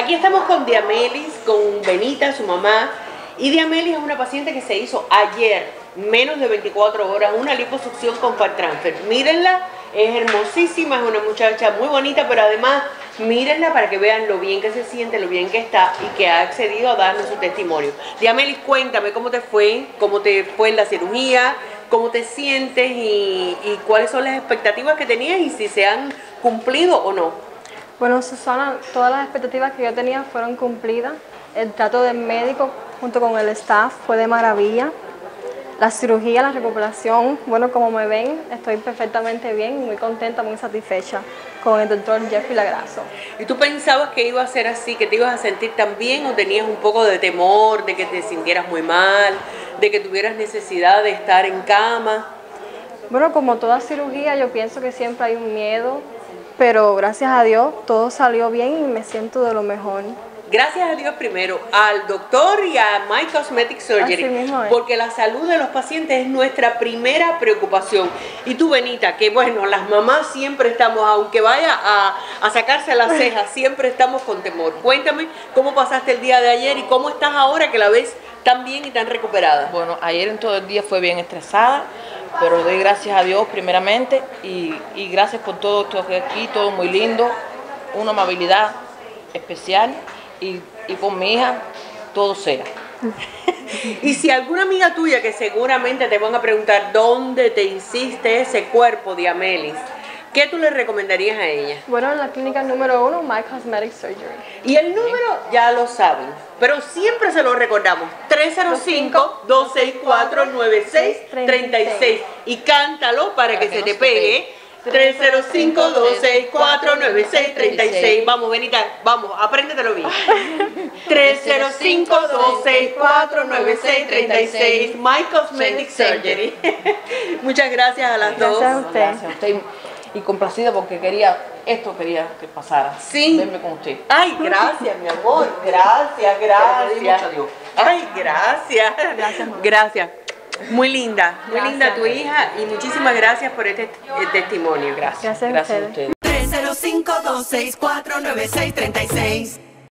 Aquí estamos con Diamelys, con Benita, su mamá. Y Diamelys es una paciente que se hizo ayer, menos de 24 horas, una liposucción con fat transfer. Mírenla, es hermosísima, es una muchacha muy bonita, pero además mírenla para que vean lo bien que se siente, lo bien que está y que ha accedido a darnos su testimonio. Diamelys, cuéntame cómo te fue en la cirugía, cómo te sientes y cuáles son las expectativas que tenías y si se han cumplido o no. Bueno, Susana, todas las expectativas que yo tenía fueron cumplidas. El trato del médico junto con el staff fue de maravilla. La cirugía, la recuperación, bueno, como me ven, estoy perfectamente bien, muy contenta, muy satisfecha con el doctor Jeffy Lagrasso. ¿Y tú pensabas que iba a ser así, que te ibas a sentir tan bien o tenías un poco de temor, de que te sintieras muy mal, de que tuvieras necesidad de estar en cama? Bueno, como toda cirugía, yo pienso que siempre hay un miedo, pero gracias a Dios todo salió bien y me siento de lo mejor. Gracias a Dios primero, al doctor y a My Cosmetic Surgery, porque la salud de los pacientes es nuestra primera preocupación. Y tú, Benita, que bueno, las mamás siempre estamos, aunque vaya a sacarse las cejas, siempre estamos con temor. Cuéntame cómo pasaste el día de ayer y cómo estás ahora que la ves tan bien y tan recuperada. Bueno, ayer en todo el día fue bien estresada, pero doy gracias a Dios primeramente y gracias por todo esto aquí, todo muy lindo, una amabilidad especial. Y con mi hija todo será. Y si alguna amiga tuya, que seguramente te van a preguntar dónde te hiciste ese cuerpo, Diamelys, ¿qué tú le recomendarías a ella? Bueno, en la clínica número 1, My Cosmetic Surgery. Y el número ya lo saben, pero siempre se lo recordamos, 305-264-9636. Y cántalo para que se te pegue. 305-264-9636. Vamos, Benita, vamos, apréndetelo bien. 305-264-9636. My Cosmetic Surgery. Muchas gracias a las dos. Gracias a usted. Y complacida porque quería que pasara. Sí. Verme con usted. Ay, gracias, mi amor. Gracias, gracias. Ay, gracias. Gracias, mamá. Gracias. Muy linda tu hija y muchísimas gracias por este testimonio. Gracias a ustedes. 305-264-9636.